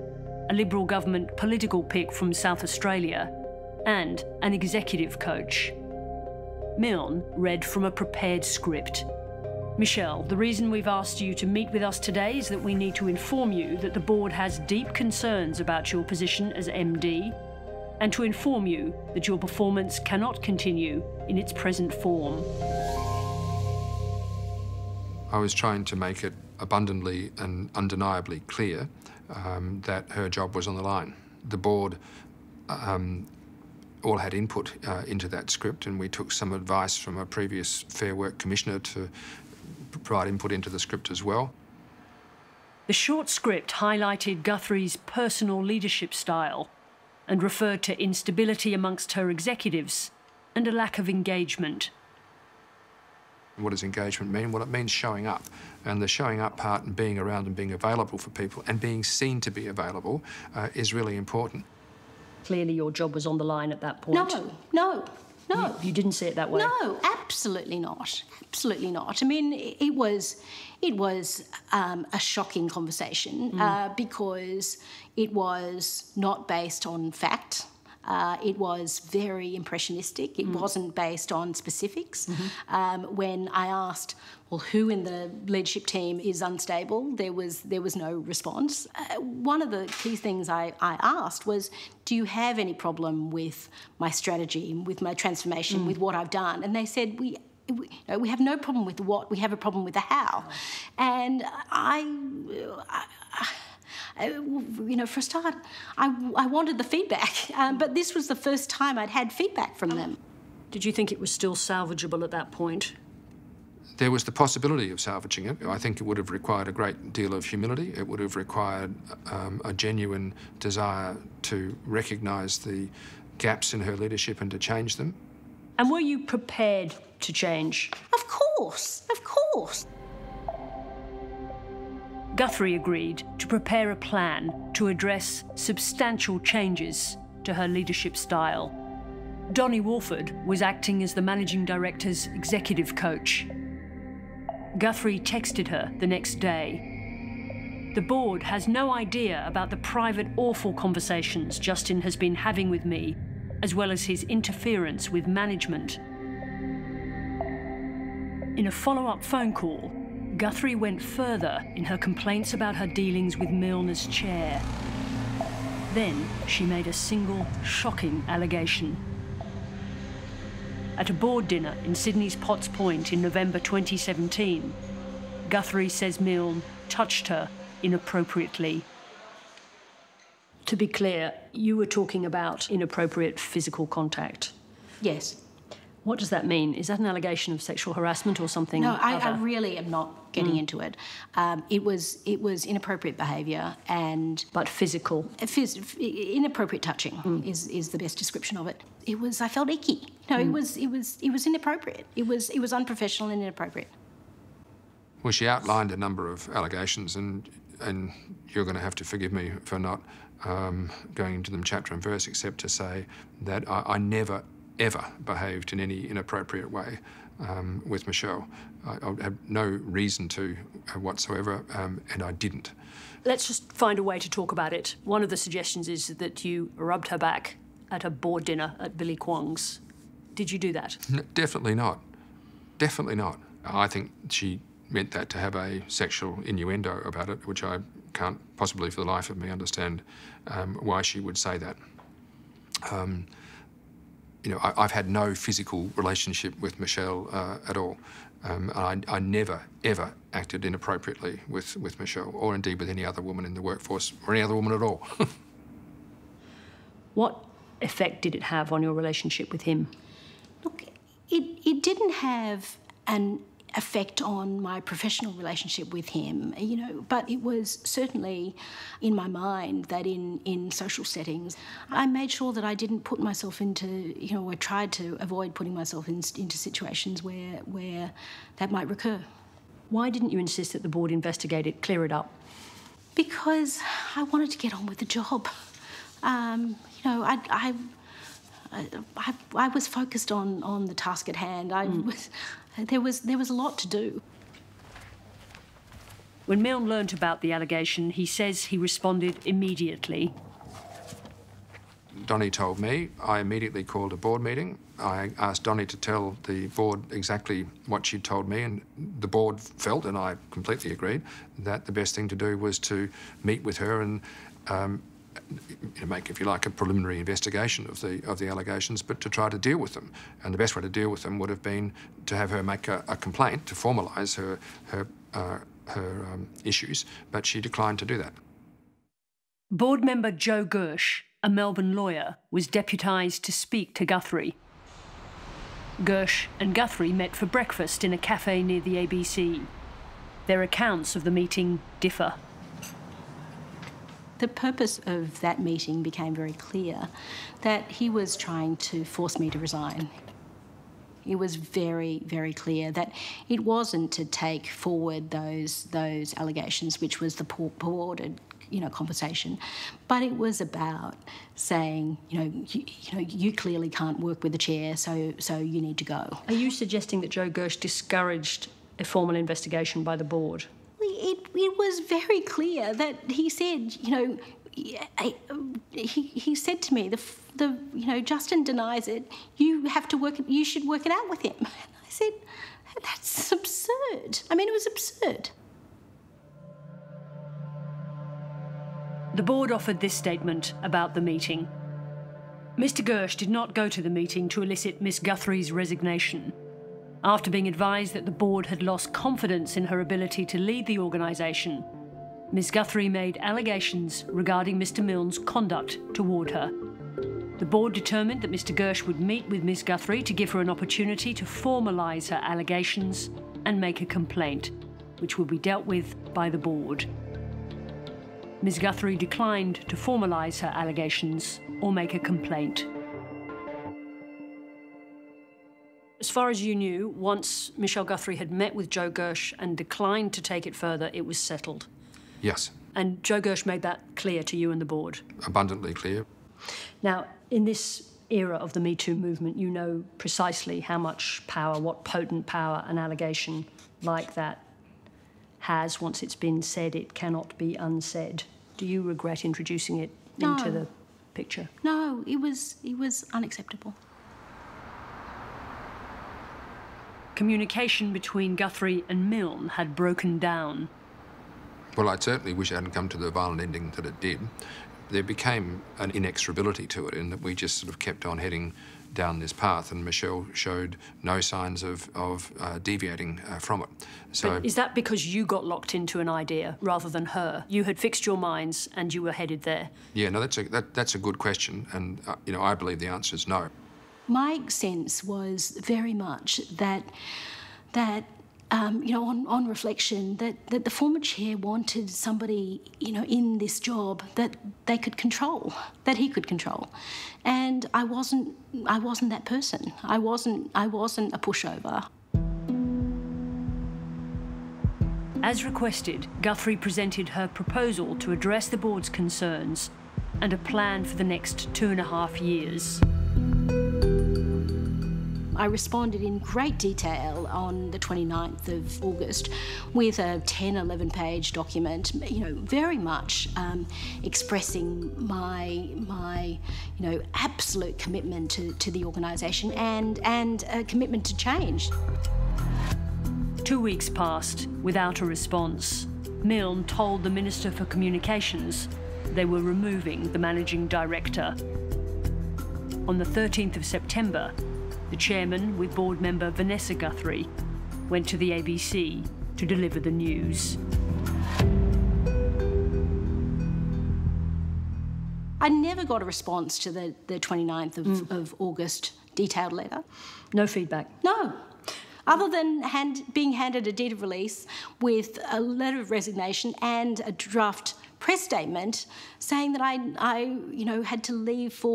a Liberal government political pick from South Australia, and an executive coach. Milne read from a prepared script. Michelle, the reason we've asked you to meet with us today is that we need to inform you that the board has deep concerns about your position as MD, and to inform you that your performance cannot continue in its present form. I was trying to make it abundantly and undeniably clear that her job was on the line. The board all had input into that script, and we took some advice from a previous Fair Work Commissioner to provide input into the script as well. The short script highlighted Guthrie's personal leadership style and referred to instability amongst her executives and a lack of engagement. What does engagement mean? Well, it means showing up. And the showing up part and being around and being available for people and being seen to be available is really important. Clearly your job was on the line at that point. No. You didn't see it that way? No, absolutely not. Absolutely not. I mean, it was a shocking conversation because it was not based on fact. It was very impressionistic. It wasn't based on specifics. When I asked, well, who in the leadership team is unstable, there was no response. One of the key things I asked was, do you have any problem with my strategy, with my transformation, with what I've done? And they said, we have no problem with the what, we have a problem with the how. And you know, for a start, I wanted the feedback, but this was the first time I'd had feedback from them. Did you think it was still salvageable at that point? There was the possibility of salvaging it. I think it would have required a great deal of humility. It would have required a genuine desire to recognise the gaps in her leadership and to change them. And were you prepared to change? Of course, of course. Guthrie agreed to prepare a plan to address substantial changes to her leadership style. Donny Walford was acting as the managing director's executive coach. Guthrie texted her the next day. The board has no idea about the private, awful conversations Justin has been having with me, as well as his interference with management. In a follow-up phone call, Guthrie went further in her complaints about her dealings with Milner's chair. Then she made a single, shocking allegation. At a board dinner in Sydney's Potts Point in November 2017, Guthrie says Milne touched her inappropriately. To be clear, you were talking about inappropriate physical contact? Yes. What does that mean? Is that an allegation of sexual harassment or something? No, I really am not getting into it. It was inappropriate behaviour and... But physical? Inappropriate touching is the best description of it. It was, I felt icky. No, it was inappropriate. It was unprofessional and inappropriate. Well, she outlined a number of allegations and you're going to have to forgive me for not going into them chapter and verse, except to say that I never, ever behaved in any inappropriate way with Michelle. I had no reason to whatsoever, and I didn't. Let's just find a way to talk about it. One of the suggestions is that you rubbed her back at a board dinner at Billy Kwong's. Did you do that? No, definitely not. Definitely not. I think she meant that to have a sexual innuendo about it, which I can't possibly for the life of me understand why she would say that. You know, I've had no physical relationship with Michelle at all. I never, ever acted inappropriately with Michelle, or indeed with any other woman in the workforce, or any other woman at all. What effect did it have on your relationship with him? Look, it didn't have an effect on my professional relationship with him, you know, but it was certainly in my mind that in social settings, I made sure that I didn't put myself into, you know, I tried to avoid putting myself into situations where that might recur. Why didn't you insist that the board investigate it, clear it up? Because I wanted to get on with the job. You know, I was focused on the task at hand. There was a lot to do. When Milne learnt about the allegation, he says he responded immediately. Donny told me. I immediately called a board meeting. I asked Donny to tell the board exactly what she'd told me, and the board felt, and I completely agreed, that the best thing to do was to meet with her and make, if you like, a preliminary investigation of the allegations, but to try to deal with them. And the best way to deal with them would have been to have her make a complaint to formalise her issues, but she declined to do that. Board member Joe Gersh, a Melbourne lawyer, was deputised to speak to Guthrie. Gersh and Guthrie met for breakfast in a cafe near the ABC. Their accounts of the meeting differ. The purpose of that meeting became very clear, that he was trying to force me to resign. It was very, very clear that it wasn't to take forward those allegations, which was the purported, you know, conversation, but it was about saying, you clearly can't work with the chair, so you need to go. Are you suggesting that Joe Gersh discouraged a formal investigation by the board? It was very clear that he said, he said to me, Justin denies it. You have to work. You should work it out with him. And I said, that's absurd. I mean, it was absurd. The board offered this statement about the meeting. Mr. Gersh did not go to the meeting to elicit Miss Guthrie's resignation. After being advised that the board had lost confidence in her ability to lead the organisation, Ms Guthrie made allegations regarding Mr Milne's conduct toward her. The board determined that Mr Gersh would meet with Ms Guthrie to give her an opportunity to formalise her allegations and make a complaint, which would be dealt with by the board. Ms Guthrie declined to formalise her allegations or make a complaint. As far as you knew, once Michelle Guthrie had met with Joe Gersh and declined to take it further, it was settled. Yes. And Joe Gersh made that clear to you and the board? Abundantly clear. Now, in this era of the Me Too movement, you know precisely how much power, what potent power an allegation like that has. Once it's been said, it cannot be unsaid. Do you regret introducing it into the picture? No, it was unacceptable. Communication between Guthrie and Milne had broken down. Well, I certainly wish it hadn't come to the violent ending that it did. There became an inexorability to it in that we just sort of kept on heading down this path, and Michelle showed no signs of deviating from it. So, but is that because you got locked into an idea rather than her? You had fixed your minds and you were headed there? Yeah, no, that's a good question, and I believe the answer is no. my sense was very much that on reflection, that the former chair wanted somebody, in this job that they could control, that he could control, and I wasn't that person. I wasn't a pushover. As requested, Guthrie presented her proposal to address the board's concerns and a plan for the next 2.5 years. I responded in great detail on the 29th of August with a 10, 11-page document, very much expressing my absolute commitment to the organisation and a commitment to change. 2 weeks passed without a response. Milne told the Minister for Communications they were removing the Managing Director. On the 13th of September, the chairman, with board member Vanessa Guthrie, went to the ABC to deliver the news. I never got a response to the 29th of August detailed letter. No feedback? No. Other than being handed a deed of release with a letter of resignation and a draft press statement saying that I had to leave the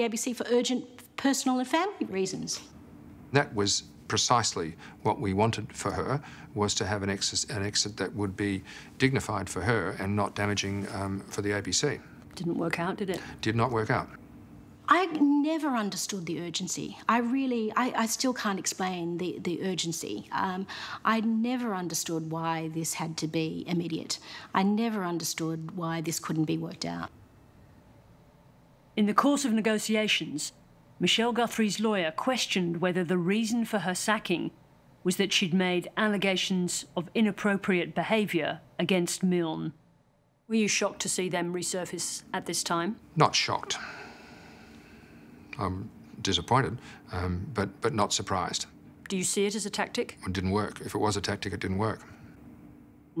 ABC for urgent personal and family reasons. That was precisely what we wanted for her, was to have an exit that would be dignified for her and not damaging for the ABC. Didn't work out, did it? Did not work out. I never understood the urgency. I still can't explain the urgency. I never understood why this had to be immediate. I never understood why this couldn't be worked out. In the course of negotiations, Michelle Guthrie's lawyer questioned whether the reason for her sacking was that she'd made allegations of inappropriate behaviour against Milne. Were you shocked to see them resurface at this time? Not shocked. I'm disappointed, but not surprised. Do you see it as a tactic? It didn't work. If it was a tactic, it didn't work.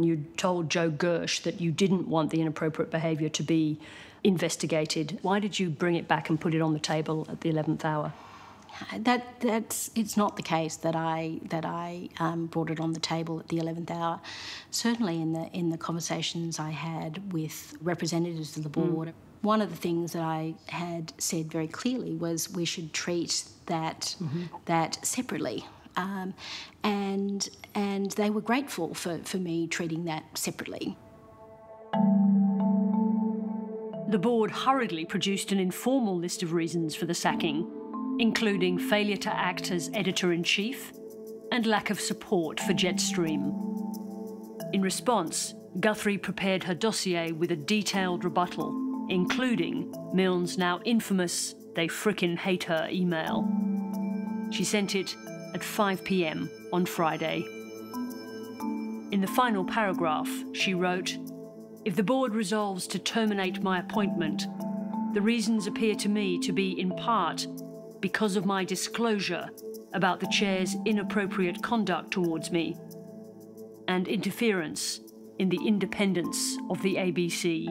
You told Joe Gersh that you didn't want the inappropriate behaviour to be investigated. Why did you bring it back and put it on the table at the 11th hour? It's not the case that I brought it on the table at the 11th hour. Certainly in the conversations I had with representatives of the board, one of the things that I had said very clearly was we should treat that separately. And they were grateful for me treating that separately. The board hurriedly produced an informal list of reasons for the sacking, including failure to act as editor-in-chief and lack of support for Jetstream. In response, Guthrie prepared her dossier with a detailed rebuttal, including Milne's now infamous "they frickin' hate her" email. She sent it at 5 p.m. on Friday. In the final paragraph, she wrote, "If the board resolves to terminate my appointment, the reasons appear to me to be in part because of my disclosure about the chair's inappropriate conduct towards me and interference in the independence of the ABC."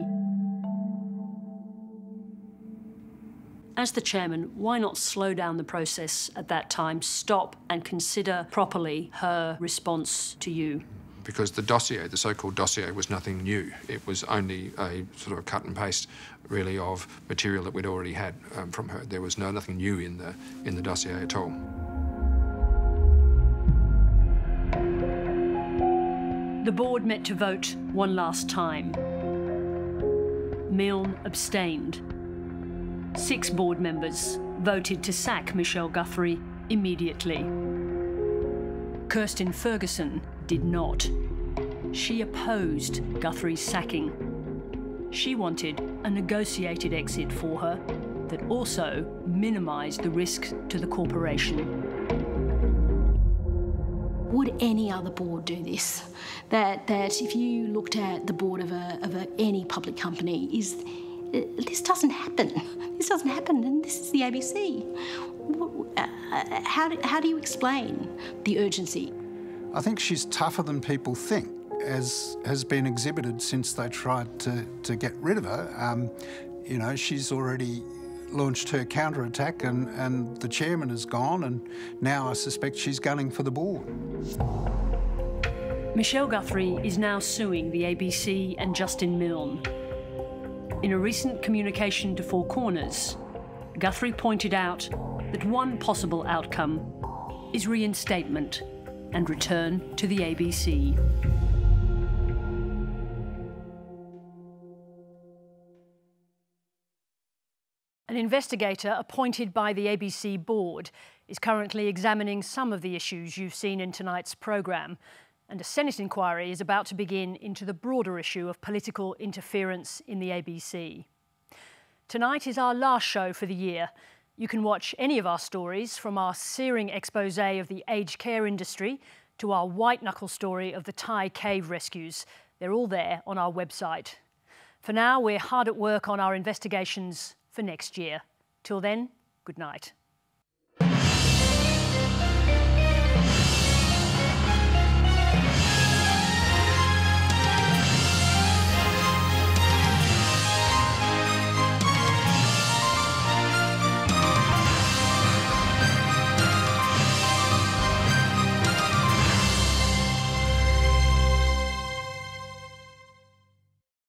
As the chairman, why not slow down the process at that time, stop and consider properly her response to you? Because the dossier, the so-called dossier, was nothing new. It was only a sort of cut and paste, really, of material that we'd already had from her. There was nothing new in the dossier at all. The board met to vote one last time. Milne abstained. 6 board members voted to sack Michelle Guthrie immediately. Kirsten Ferguson did not. She opposed Guthrie's sacking. She wanted a negotiated exit for her that also minimised the risk to the corporation. Would any other board do this? That if you looked at the board of any public company, is this doesn't happen. This doesn't happen, and this is the ABC. How do you explain the urgency? I think she's tougher than people think, as has been exhibited since they tried to get rid of her. She's already launched her counter-attack, and the chairman is gone, and now I suspect she's gunning for the board. Michelle Guthrie is now suing the ABC and Justin Milne. In a recent communication to Four Corners, Guthrie pointed out that one possible outcome is reinstatement and return to the ABC. An investigator appointed by the ABC board is currently examining some of the issues you've seen in tonight's programme, and a Senate inquiry is about to begin into the broader issue of political interference in the ABC. Tonight is our last show for the year. You can watch any of our stories, from our searing exposé of the aged care industry to our white-knuckle story of the Thai cave rescues. They're all there on our website. For now, we're hard at work on our investigations for next year. Till then, good night.